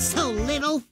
So little.